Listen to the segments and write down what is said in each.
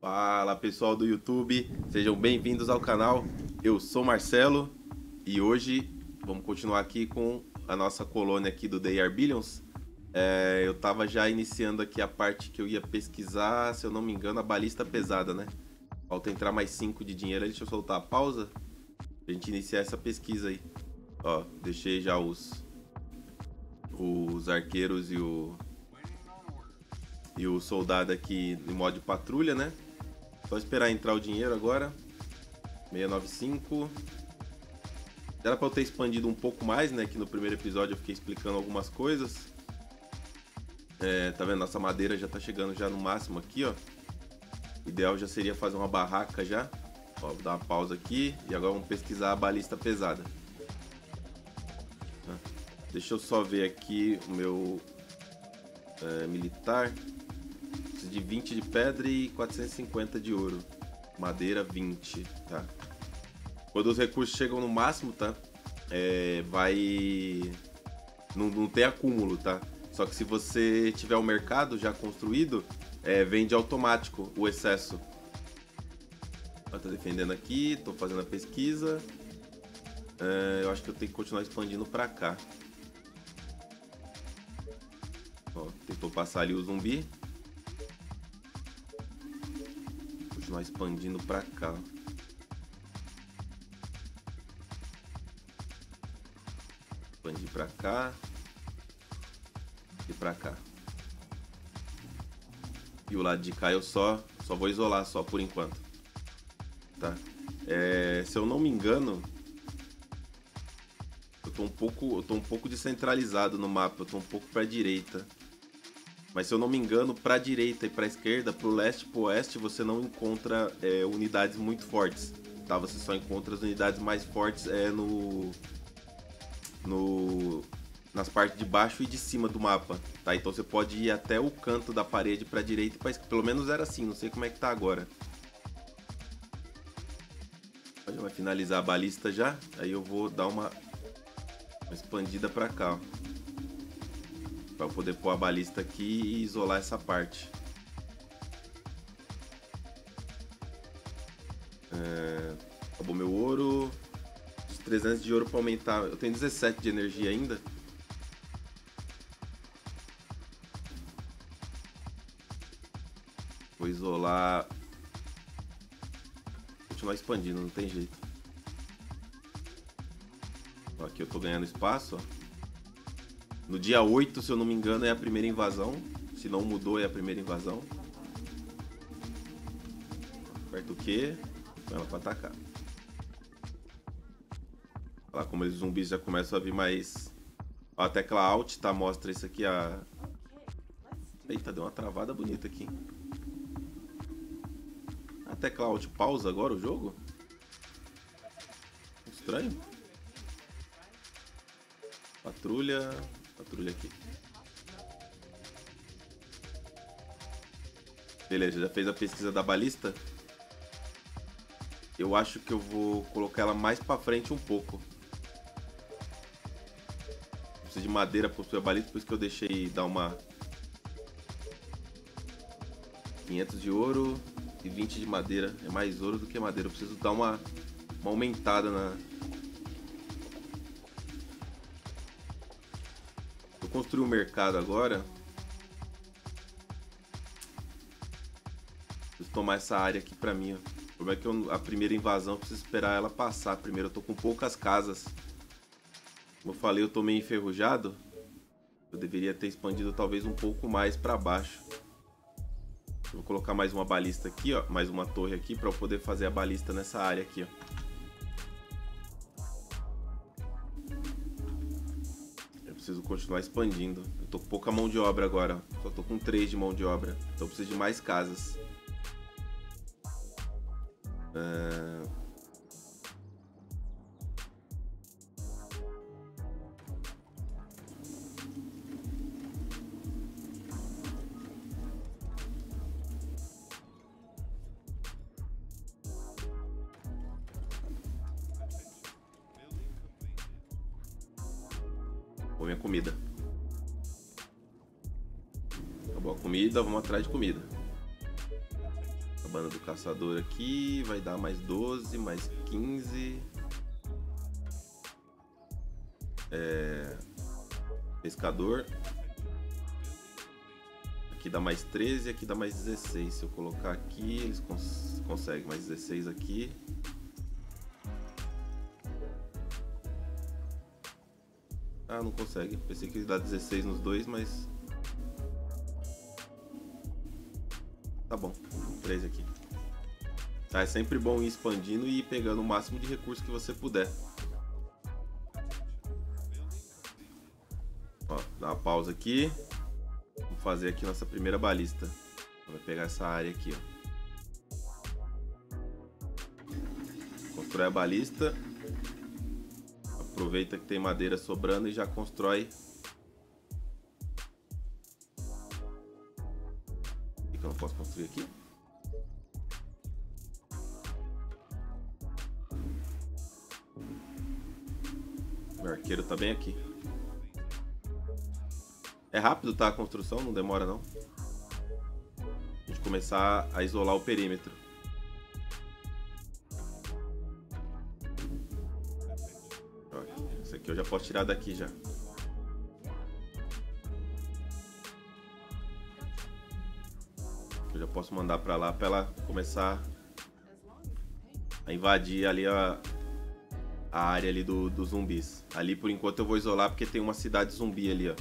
Fala pessoal do YouTube, sejam bem-vindos ao canal. Eu sou Marcelo e hoje vamos continuar aqui com a nossa colônia aqui do Day Arbillions. Eu tava já iniciando aqui a parte que eu ia pesquisar, se eu não me engano, a balista pesada, né? Falta entrar mais 5 de dinheiro, deixa eu soltar a pausa pra gente iniciar essa pesquisa aí. Ó, deixei já os arqueiros e o soldado aqui no modo de patrulha, né? Só esperar entrar o dinheiro agora. 695. Era pra eu ter expandido um pouco mais, né? Que no primeiro episódio eu fiquei explicando algumas coisas. Tá vendo? Nossa madeira já tá chegando já no máximo aqui, ó. O ideal já seria fazer uma barraca já. Ó, vou dar uma pausa aqui. E agora vamos pesquisar a balista pesada. Deixa eu só ver aqui o meu militar. Preciso de 20 de pedra e 450 de ouro. Madeira 20, tá? Quando os recursos chegam no máximo, tá? Vai... Não tem acúmulo, tá? Só que se você tiver o mercado já construído, vende automático o excesso. Ó, tá defendendo aqui, tô fazendo a pesquisa. Eu acho que eu tenho que continuar expandindo pra cá. Ó, tentou passar ali o zumbi. Vou continuar expandindo pra cá. Expandir pra cá. E pra cá. E o lado de cá eu só vou isolar só por enquanto. Tá? Se eu não me engano, eu tô um pouco descentralizado no mapa, eu tô um pouco pra direita. Mas se eu não me engano, pra direita e pra esquerda, pro leste e pro oeste, você não encontra unidades muito fortes, tá? Você só encontra as unidades mais fortes nas partes de baixo e de cima do mapa, tá? Então você pode ir até o canto da parede pra direita e pra esquerda. Pelo menos era assim, não sei como é que tá agora. Já vai finalizar a balista já, aí eu vou dar uma expandida pra cá, ó. Pra eu poder pôr a balista aqui e isolar essa parte. Acabou meu ouro. Os 300 de ouro pra aumentar. Eu tenho 17 de energia ainda. Vou isolar. Vou continuar expandindo, não tem jeito. Aqui eu tô ganhando espaço, ó. No dia 8, se eu não me engano, é a primeira invasão. Se não mudou, é a primeira invasão. Aperta o Q, vai lá pra atacar. Olha lá como os zumbis já começam a vir mais... Ó, a tecla Alt, tá? Mostra isso aqui, a... Eita, deu uma travada bonita aqui. A tecla Alt pausa agora o jogo? Estranho. Patrulha, patrulha aqui. Beleza, já fez a pesquisa da balista. Eu acho que eu vou colocar ela mais pra frente um pouco. Eu preciso de madeira pra construir a balista, por isso que eu deixei dar uma... 500 de ouro e 20 de madeira. É mais ouro do que madeira. Eu preciso dar uma aumentada na... Construir o mercado agora. Preciso tomar essa área aqui pra mim, ó. O problema é que a primeira invasão eu preciso esperar ela passar primeiro. Eu tô com poucas casas. Como eu falei, eu tô meio enferrujado. Eu deveria ter expandido talvez um pouco mais pra baixo. Vou colocar mais uma balista aqui, ó. Mais uma torre aqui pra eu poder fazer a balista nessa área aqui, ó. Preciso continuar expandindo. Eu tô com pouca mão de obra agora. Só tô com 3 de mão de obra. Então eu preciso de mais casas. Minha comida. Acabou a comida, vamos atrás de comida. Cabana do caçador aqui, vai dar mais 12, mais 15. Pescador. Aqui dá mais 13, aqui dá mais 16. Se eu colocar aqui, eles conseguem mais 16 aqui. Ah, não consegue. Pensei que ele dá 16 nos dois, mas... tá bom, 3 aqui. Tá, é sempre bom ir expandindo e ir pegando o máximo de recurso que você puder. Ó, dá uma pausa aqui. Vamos fazer aqui nossa primeira balista. Vai pegar essa área aqui, ó. Constrói a balista. Aproveita que tem madeira sobrando e já constrói. O que eu não posso construir aqui? Meu arqueiro tá bem aqui. É rápido, tá? A construção não demora, não. A gente começar a isolar o perímetro. Esse aqui eu já posso tirar daqui já. Eu já posso mandar pra lá pra ela começar a invadir ali a área ali dos zumbis. Ali por enquanto eu vou isolar porque tem uma cidade zumbi ali, ó.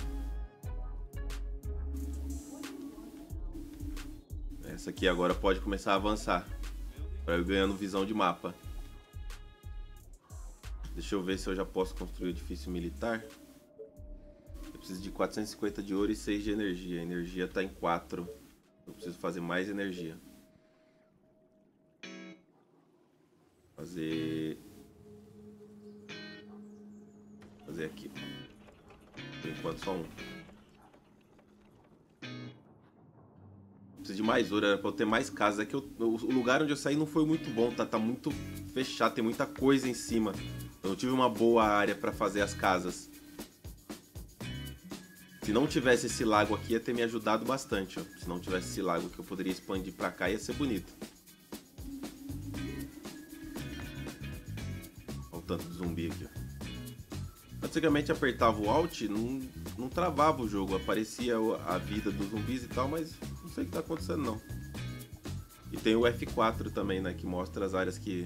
Essa aqui agora pode começar a avançar pra eu ir ganhando visão de mapa. Deixa eu ver se eu já posso construir o edifício militar. Eu preciso de 450 de ouro e 6 de energia. A energia está em 4. Eu preciso fazer mais energia. Fazer aqui. Por enquanto só um. Preciso de mais ouro, era pra eu ter mais casas. É que o lugar onde eu saí não foi muito bom, tá? Tá muito fechado, tem muita coisa em cima. Eu não tive uma boa área pra fazer as casas. Se não tivesse esse lago aqui, ia ter me ajudado bastante, ó. Se não tivesse esse lago que eu poderia expandir pra cá, ia ser bonito. Olha o tanto de zumbi aqui, ó. Antigamente apertava o Alt, não travava o jogo. Aparecia a vida dos zumbis e tal, mas não sei o que tá acontecendo, não. E tem o F4 também, né? Que mostra as áreas que...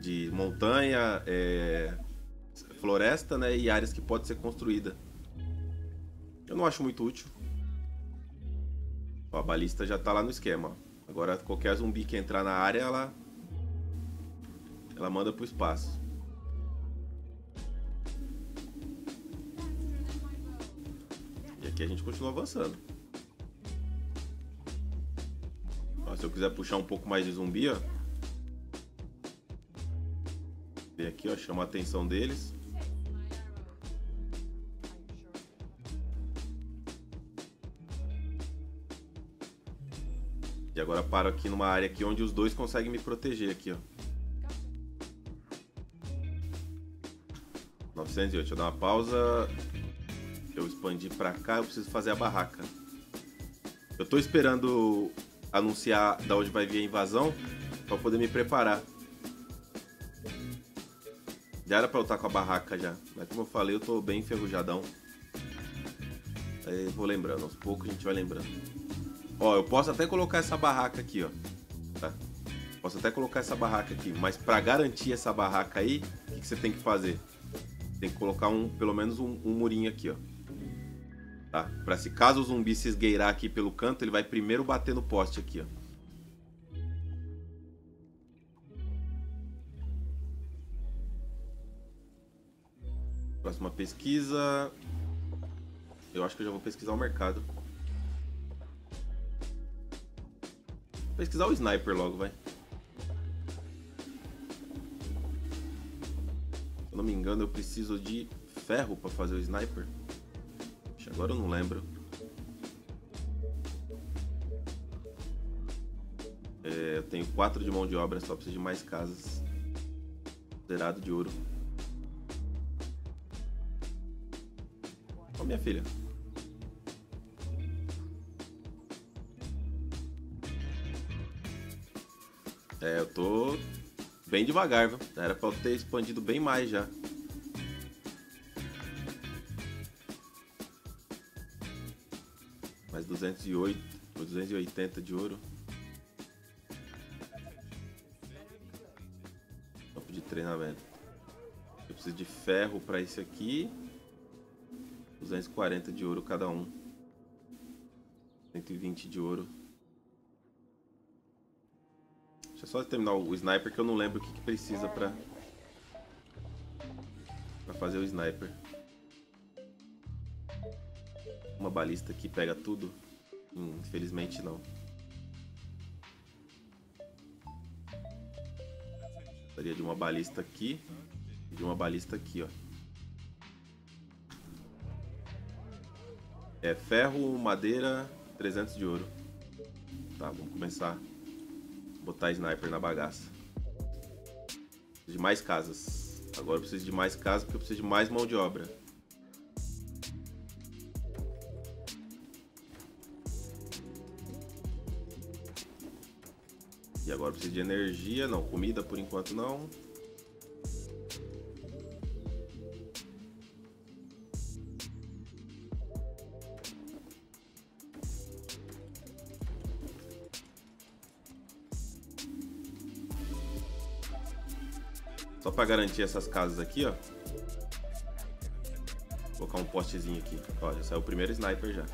de montanha, floresta, né, e áreas que pode ser construída. Eu não acho muito útil. Ó, a balista já tá lá no esquema. Agora qualquer zumbi que entrar na área, ela manda pro espaço. E aqui a gente continua avançando. Ó, se eu quiser puxar um pouco mais de zumbi, ó. Aqui, ó, chama a atenção deles. E agora paro aqui numa área aqui onde os dois conseguem me proteger aqui, ó. 908, deixa eu dar uma pausa. Eu expandi pra cá, eu preciso fazer a barraca. Eu tô esperando anunciar da onde vai vir a invasão pra poder me preparar. Já era pra eu estar com a barraca já, mas como eu falei, eu tô bem enferrujadão. Aí eu vou lembrando, aos poucos a gente vai lembrando. Ó, eu posso até colocar essa barraca aqui, ó. Tá? Posso até colocar essa barraca aqui, mas pra garantir essa barraca aí, o que você tem que fazer? Tem que colocar pelo menos um murinho aqui, ó. Tá? Pra se caso o zumbi se esgueirar aqui pelo canto, ele vai primeiro bater no poste aqui, ó. Próxima pesquisa. Eu acho que eu já vou pesquisar o mercado. Vou pesquisar o sniper logo, vai. Se eu não me engano, eu preciso de ferro pra fazer o sniper. Agora eu não lembro. Eu tenho 4 de mão de obra, só preciso de mais casas. Zerado de ouro. Minha filha. Eu tô bem devagar, viu? Era pra eu ter expandido bem mais já. Mais 208, 280 de ouro. Campo de treinamento. Eu preciso de ferro pra esse aqui. 240 de ouro cada um. 120 de ouro. Deixa eu só terminar o sniper, que eu não lembro o que, que precisa pra fazer o sniper. Uma balista que pega tudo? Infelizmente não. Gostaria de uma balista aqui e de uma balista aqui, ó. É ferro, madeira, 300 de ouro. Tá, vamos começar a botar sniper na bagaça. Preciso de mais casas. Agora eu preciso de mais casas porque eu preciso de mais mão de obra. E agora eu preciso de energia. Não, comida por enquanto não. Só para garantir essas casas aqui, ó. Vou colocar um postezinho aqui. Ó, já saiu o primeiro sniper já.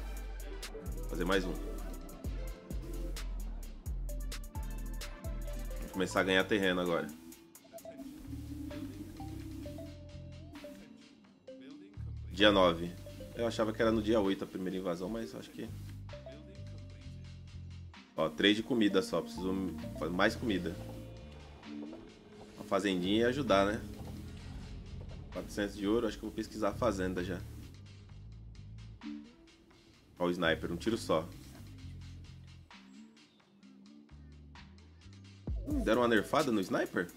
Vou fazer mais um. Vou começar a ganhar terreno agora. Dia 9. Eu achava que era no dia 8 a primeira invasão, mas acho que... Ó, 3 de comida só. Preciso fazer mais comida. Fazendinha e ajudar, né? 400 de ouro, acho que eu vou pesquisar a fazenda já. Olha o sniper, um tiro só. Deram uma nerfada no sniper?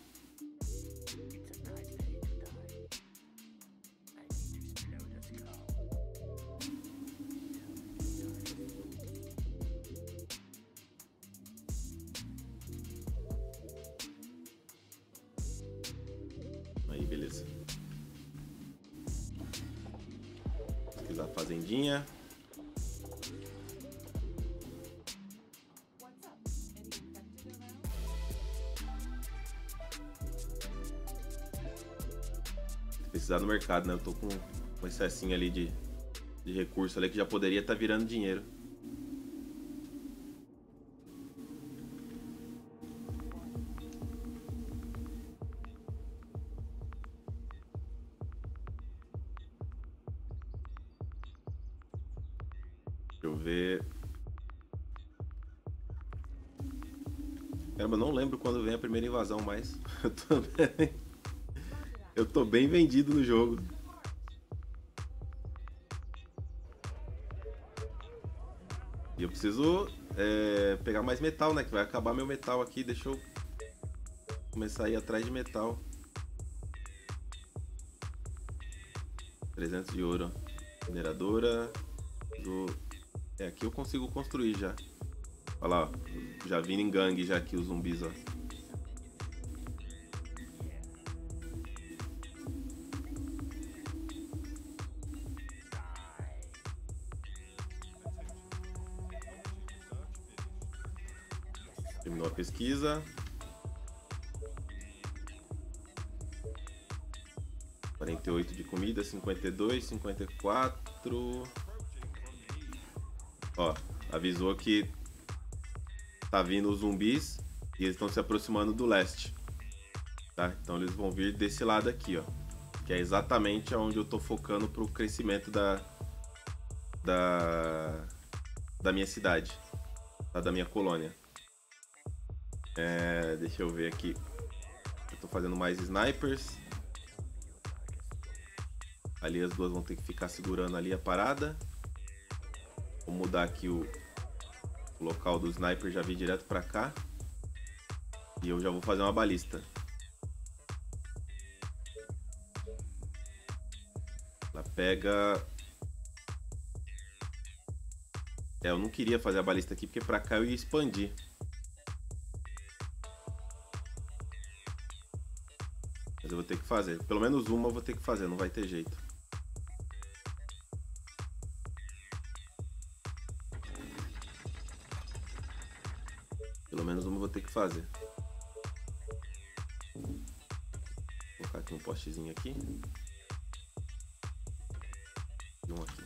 Beleza. Pesquisar a fazendinha. Pesquisar no mercado, né? Eu tô com um excessinho ali de recurso ali que já poderia estar virando dinheiro. Deixa eu ver. Caramba, eu não lembro quando vem a primeira invasão, mas eu tô bem vendido no jogo. E eu preciso pegar mais metal, né? Que vai acabar meu metal aqui. Deixa eu começar a ir atrás de metal. 300 de ouro. Mineradora. É, aqui eu consigo construir já. Olha lá, ó. Já vindo em gangue já aqui os zumbis, ó. Terminou a pesquisa. 48 de comida, 52, 54... Ó, avisou que tá vindo os zumbis e eles estão se aproximando do leste, tá? Então eles vão vir desse lado aqui, ó, que é exatamente onde eu tô focando pro crescimento da minha cidade, tá? Da minha colônia. Deixa eu ver aqui. Eu tô fazendo mais snipers. Ali as duas vão ter que ficar segurando ali a parada. Vou mudar aqui o local do sniper, já vi direto pra cá. E eu já vou fazer uma balista. Ela pega... eu não queria fazer a balista aqui porque pra cá eu ia expandir. Mas eu vou ter que fazer. Pelo menos uma eu vou ter que fazer, não vai ter jeito. Pelo menos uma eu vou ter que fazer. Vou colocar aqui um postezinho aqui. E um aqui.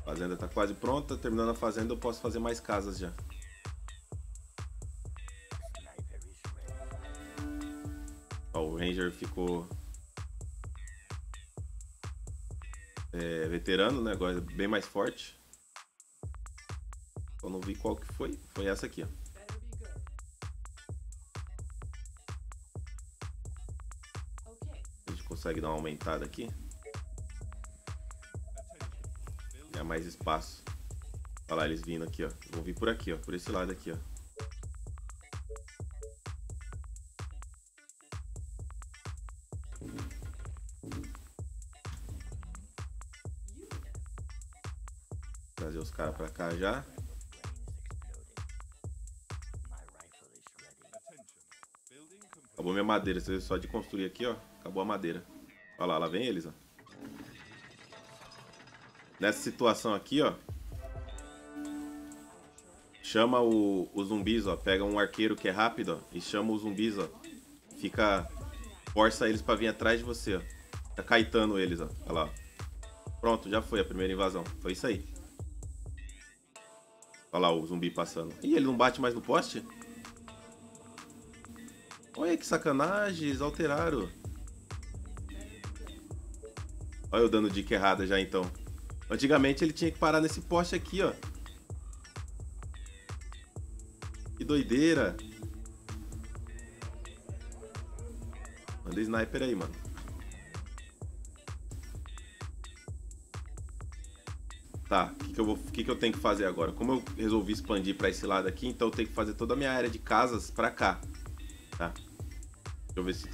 A fazenda tá quase pronta. Terminando a fazenda eu posso fazer mais casas já. Ó, o Ranger ficou veterano, né? Agora é bem mais forte. Eu não vi qual que foi. Foi essa aqui, ó. A gente consegue dar uma aumentada aqui. É mais espaço. Olha lá eles vindo aqui, ó. Vão vir por aqui, ó. Por esse lado aqui, ó. Trazer os caras pra cá já. Acabou minha madeira. Só de construir aqui, ó. Acabou a madeira. Olha lá, lá vem eles, ó. Nessa situação aqui, ó, chama os zumbis, ó, pega um arqueiro que é rápido, ó, e chama os zumbis, ó, fica, força eles pra vir atrás de você, ó, tá caetando eles, ó, olha lá, pronto, já foi a primeira invasão, foi isso aí. Olha lá o zumbi passando, ih, ele não bate mais no poste? Olha que sacanagem, eles alteraram. Olha eu dando dica errada já então. Antigamente ele tinha que parar nesse poste aqui, ó. Que doideira. Manda sniper aí, mano. Tá, o que eu tenho que fazer agora? Como eu resolvi expandir pra esse lado aqui, então eu tenho que fazer toda a minha área de casas pra cá. Tá. Deixa eu ver se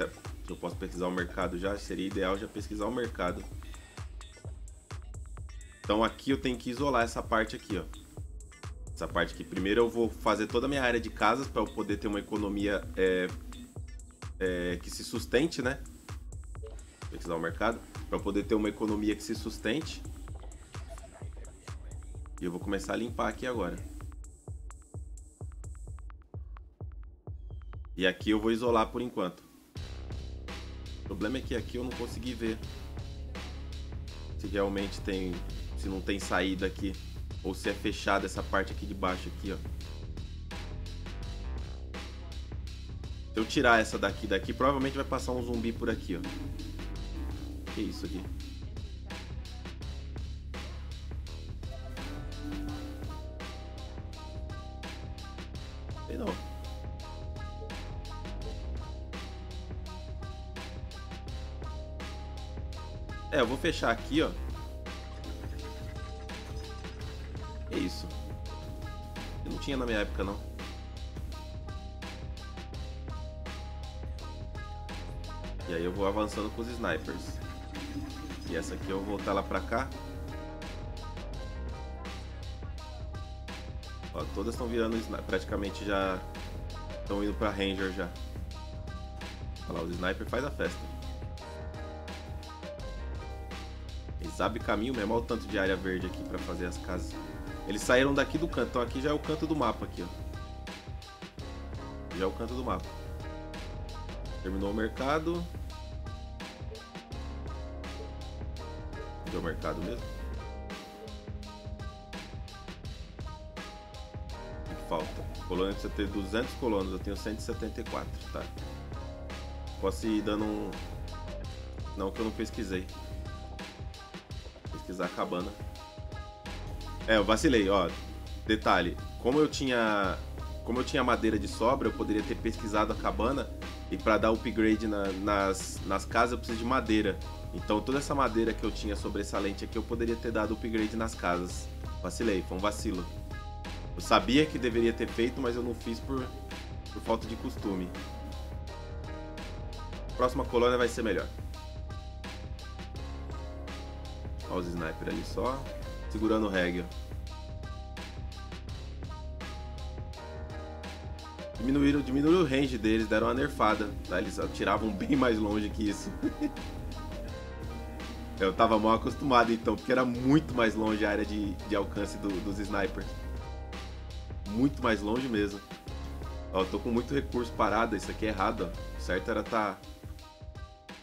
eu posso pesquisar o mercado já. Seria ideal já pesquisar o mercado. Então aqui eu tenho que isolar essa parte aqui, ó. Essa parte aqui. Primeiro eu vou fazer toda a minha área de casas para eu poder ter uma economia que se sustente, né? Vou pesquisar o mercado. Para eu poder ter uma economia que se sustente. E eu vou começar a limpar aqui agora. E aqui eu vou isolar por enquanto. O problema é que aqui eu não consegui ver se realmente tem... se não tem saída aqui, ou se é fechada essa parte aqui de baixo aqui, ó. Se eu tirar essa daqui, provavelmente vai passar um zumbi por aqui, ó. Que isso aqui? Sei não. É, eu vou fechar aqui, ó. É isso. Eu não tinha na minha época, não. E aí eu vou avançando com os snipers. E essa aqui eu vou voltar lá pra cá. Ó, todas estão virando sniper. Praticamente já estão indo pra Ranger já. Olha lá, os snipers faz a festa. Eles abrem caminho mesmo. Olha o tanto de área verde aqui pra fazer as casas. Eles saíram daqui do canto, então aqui já é o canto do mapa aqui, ó. Já é o canto do mapa. Terminou o mercado. Deu o mercado mesmo. O que falta? Colônia precisa ter 200 colonos, eu tenho 174, tá? Posso ir dando um... Não, que eu não pesquisei. Vou pesquisar a cabana. É, eu vacilei, ó. Detalhe, como eu tinha madeira de sobra, eu poderia ter pesquisado a cabana. E pra dar upgrade nas casas eu preciso de madeira. Então toda essa madeira que eu tinha sobressalente aqui, eu poderia ter dado upgrade nas casas. Vacilei, foi um vacilo. Eu sabia que deveria ter feito, mas eu não fiz por falta de costume. A próxima colônia vai ser melhor. Olha os snipers ali só. Segurando o reggae. Diminuíram o range deles, deram uma nerfada, tá? Eles atiravam bem mais longe que isso. Eu tava mal acostumado então, porque era muito mais longe a área de alcance dos snipers. Muito mais longe mesmo. Ó, tô com muito recurso parado, isso aqui é errado, ó. O certo era tá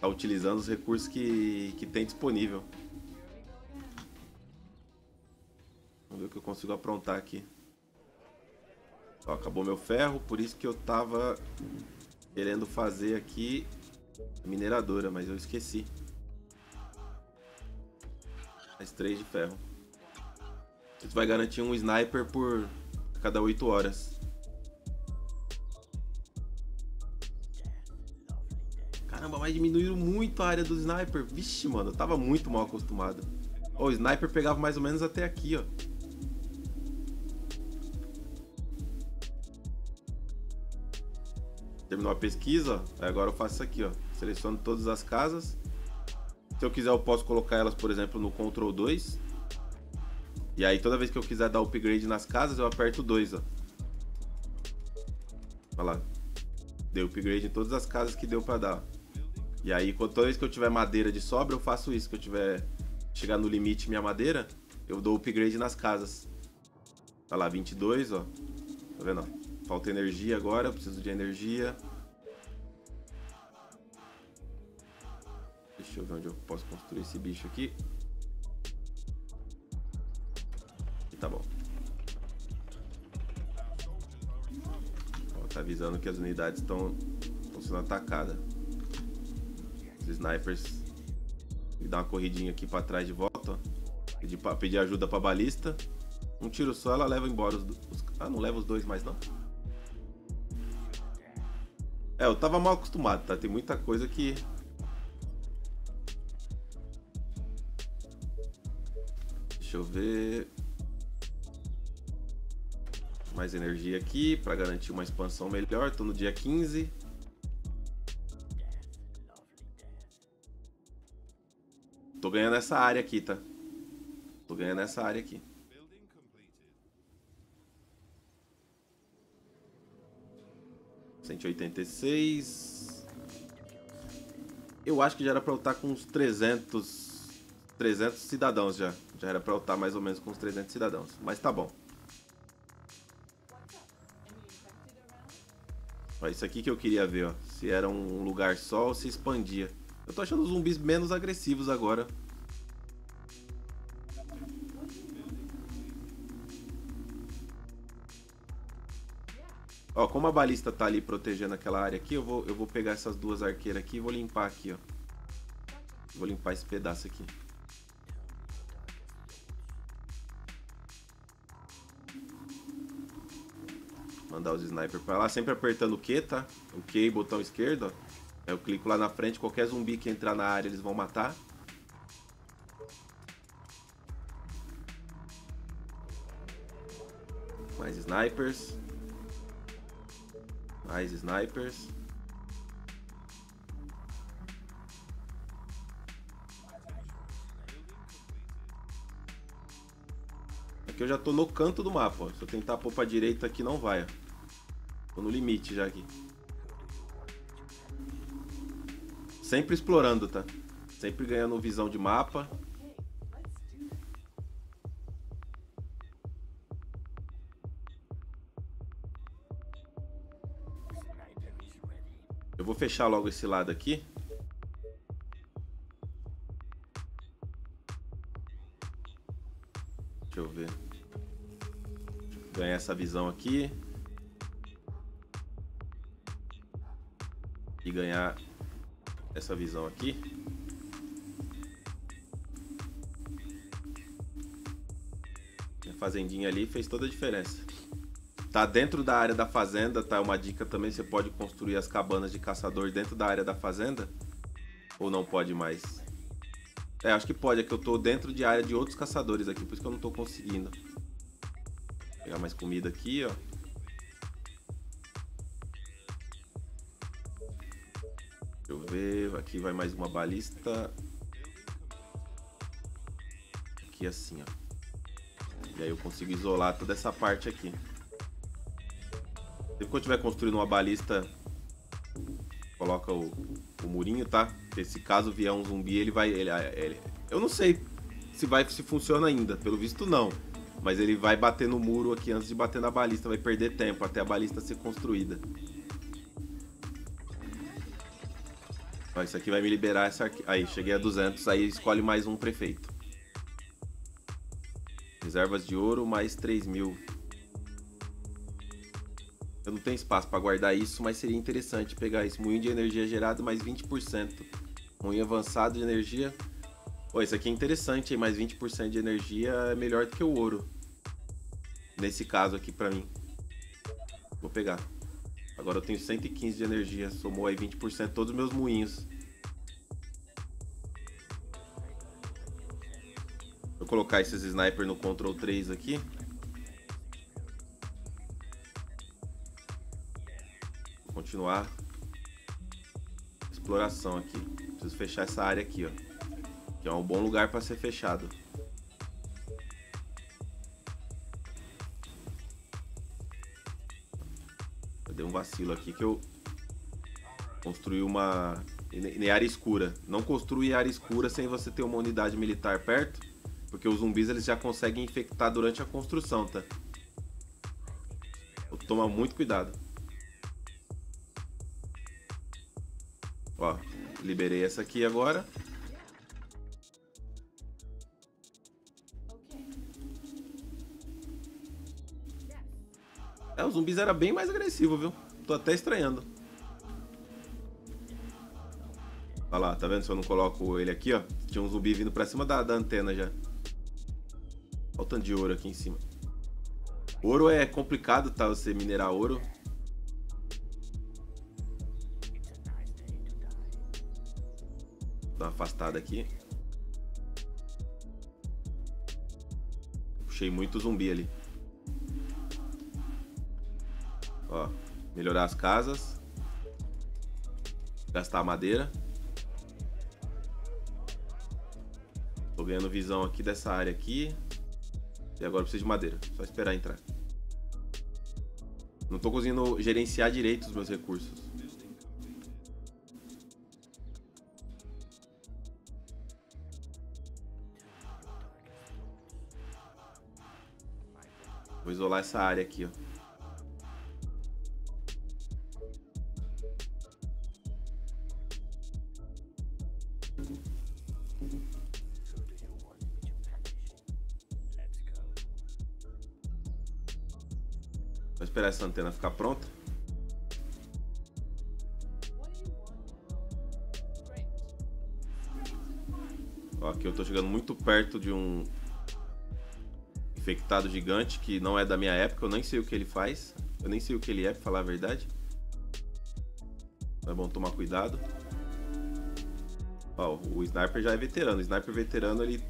utilizando os recursos que tem disponível. Vamos ver o que eu consigo aprontar aqui. Ó, acabou meu ferro, por isso que eu tava querendo fazer aqui a mineradora, mas eu esqueci. Mais 3 de ferro. Isso vai garantir um sniper por cada 8 horas. Caramba, mas diminuíram muito a área do sniper. Vixe, mano, eu tava muito mal acostumado. Ó, o sniper pegava mais ou menos até aqui, ó. Terminou a pesquisa, ó. Agora eu faço isso aqui, ó. Seleciono todas as casas. Se eu quiser, eu posso colocar elas, por exemplo, no Ctrl 2. E aí, toda vez que eu quiser dar upgrade nas casas, eu aperto 2, ó. Olha lá. Dei upgrade em todas as casas que deu pra dar. E aí, toda vez que eu tiver madeira de sobra, eu faço isso. Que eu tiver... chegar no limite minha madeira, eu dou upgrade nas casas. Olha lá, 22, ó. Tá vendo, ó? Falta energia agora, eu preciso de energia. Deixa eu ver onde eu posso construir esse bicho aqui. E tá bom. Ó, tá avisando que as unidades estão sendo atacadas. Os snipers. Vou dar uma corridinha aqui pra trás de volta. Ó. Pedir ajuda pra balista. Um tiro só, ela leva embora os... Ah, não leva os dois mais, não. É, eu tava mal acostumado, tá? Tem muita coisa que... Deixa eu ver. Mais energia aqui para garantir uma expansão melhor. Tô no dia 15. Tô ganhando essa área aqui, tá? Tô ganhando essa área aqui. R$186. Eu acho que já era para eu estar com uns 300 cidadãos já. Já era pra eu estar mais ou menos com uns 300 cidadãos. Mas tá bom. Ó, isso aqui que eu queria ver, ó. Se era um lugar só ou se expandia. Eu tô achando os zumbis menos agressivos agora. Ó, como a balista tá ali protegendo aquela área aqui, eu vou pegar essas duas arqueiras aqui e vou limpar aqui, ó. Vou limpar esse pedaço aqui. Mandar os snipers pra lá, sempre apertando o Q, tá? O Q e botão esquerdo, ó. Aí eu clico lá na frente, qualquer zumbi que entrar na área eles vão matar. Mais snipers. Mais snipers. Aqui eu já tô no canto do mapa, ó. Se eu tentar pôr pra direita aqui não vai, ó. Tô no limite já aqui. Sempre explorando, tá? Sempre ganhando visão de mapa. Eu vou fechar logo esse lado aqui. Deixa eu ver. Ganhar essa visão aqui. E ganhar essa visão aqui. A fazendinha ali fez toda a diferença. Tá dentro da área da fazenda, tá? Uma dica também, você pode construir as cabanas de caçador dentro da área da fazenda. Ou não pode mais? É, acho que pode, é que eu tô dentro de área de outros caçadores aqui, por isso que eu não tô conseguindo. Vou pegar mais comida aqui, ó. Aqui vai mais uma balista. Aqui assim, ó. E aí eu consigo isolar toda essa parte aqui. Depois que eu estiver construindo uma balista, coloca o murinho, tá? Se caso vier um zumbi, ele vai... eu não sei se funciona ainda, pelo visto não. Mas ele vai bater no muro aqui antes de bater na balista, vai perder tempo até a balista ser construída. Ó, isso aqui vai me liberar essa aqui. Aí, cheguei a 200, aí escolhe mais um prefeito. Reservas de ouro, mais 3.000. Eu não tenho espaço para guardar isso, mas seria interessante pegar isso. Moinho de energia gerado, mais 20%. Moinho avançado de energia... Pô, isso aqui é interessante, hein? Mais 20% de energia é melhor do que o ouro. Nesse caso aqui, pra mim. Vou pegar. Agora eu tenho 115 de energia. Somou aí 20% todos os meus moinhos. Vou colocar esses sniper no Ctrl 3 aqui. Vou continuar. Exploração aqui. Preciso fechar essa área aqui, ó. Que é um bom lugar para ser fechado. Eu dei um vacilo aqui que eu construí uma em área escura. Não construir área escura sem você ter uma unidade militar perto, porque os zumbis eles já conseguem infectar durante a construção, tá? Vou tomar muito cuidado. Ó, liberei essa aqui agora. É, os zumbis era bem mais agressivo, viu? Tô até estranhando. Olha lá, tá vendo? Se eu não coloco ele aqui, ó. Tinha um zumbi vindo pra cima da antena já. Olha o tanto de ouro aqui em cima. Ouro é complicado, tá? Você minerar ouro. Vou dar uma afastada aqui. Puxei muito zumbi ali. Ó, melhorar as casas. Gastar madeira. Tô ganhando visão aqui dessa área aqui. E agora eu preciso de madeira. Só esperar entrar. Não tô conseguindo gerenciar direito os meus recursos. Vou isolar essa área aqui, ó. Vou esperar essa antena ficar pronta. Ó, aqui eu tô chegando muito perto de um infectado gigante que não é da minha época. Eu nem sei o que ele faz. Eu nem sei o que ele é, pra falar a verdade. Então é bom tomar cuidado. Ó, o sniper já é veterano. O sniper veterano, ele...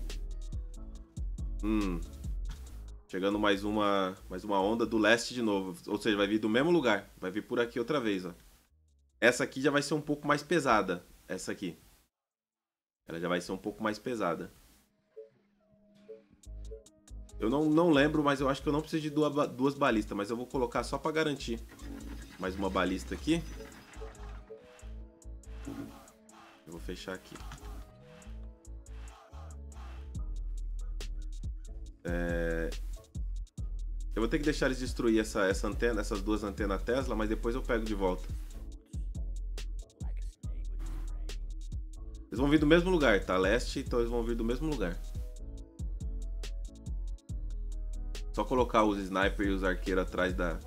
Chegando mais uma onda do leste de novo. Ou seja, vai vir do mesmo lugar. Vai vir por aqui outra vez, ó. Essa aqui já vai ser um pouco mais pesada. Essa aqui. Ela já vai ser um pouco mais pesada. Eu não lembro, mas eu acho que eu não preciso de duas balistas. Mas eu vou colocar só pra garantir. Mais uma balista aqui. Eu vou fechar aqui. Eu vou ter que deixar eles destruir essa antena, essas duas antenas Tesla, mas depois eu pego de volta. Eles vão vir do mesmo lugar, tá? Leste, então eles vão vir do mesmo lugar. Só colocar os sniper e os arqueiros atrás da...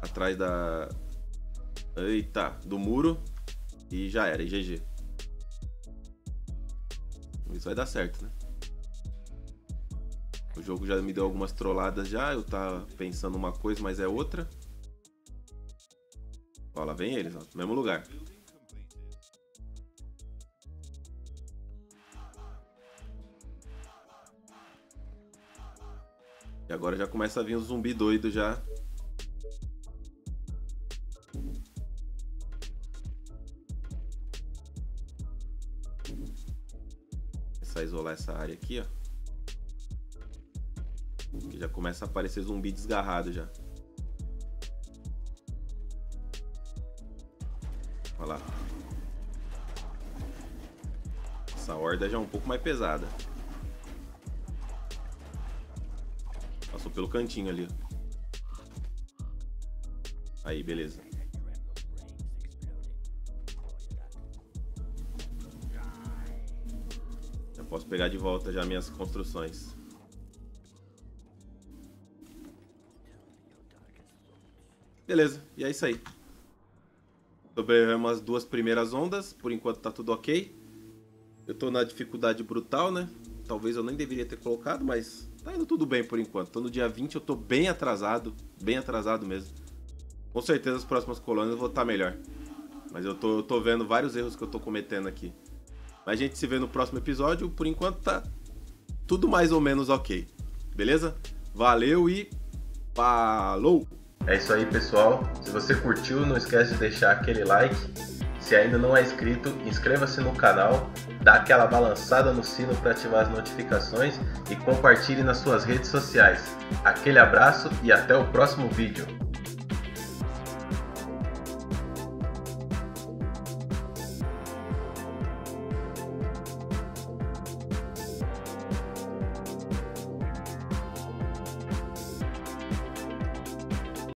Atrás da... Eita, do muro. E já era, e GG. Isso vai dar certo, né? O jogo já me deu algumas trolladas já. Eu tava pensando uma coisa, mas é outra. Ó, lá vem eles, ó. No mesmo lugar. E agora já começa a vir um zumbi doido já. Isolar essa área aqui, ó. Já começa a aparecer zumbi desgarrado já. Olha lá. Essa horda já é um pouco mais pesada. Passou pelo cantinho ali. Aí, beleza. Já posso pegar de volta já minhas construções. Beleza, e é isso aí. Sobrevivemos as duas primeiras ondas. Por enquanto tá tudo ok. Eu tô na dificuldade brutal, né? Talvez eu nem deveria ter colocado, mas tá indo tudo bem por enquanto. Tô no dia 20, eu tô bem atrasado. Bem atrasado mesmo. Com certeza as próximas colônias eu vou estar melhor. Mas eu tô vendo vários erros que eu tô cometendo aqui. Mas a gente se vê no próximo episódio. Por enquanto tá tudo mais ou menos ok. Beleza? Valeu e falou! É isso aí, pessoal. Se você curtiu, não esquece de deixar aquele like. Se ainda não é inscrito, inscreva-se no canal, dá aquela balançada no sino para ativar as notificações e compartilhe nas suas redes sociais. Aquele abraço e até o próximo vídeo.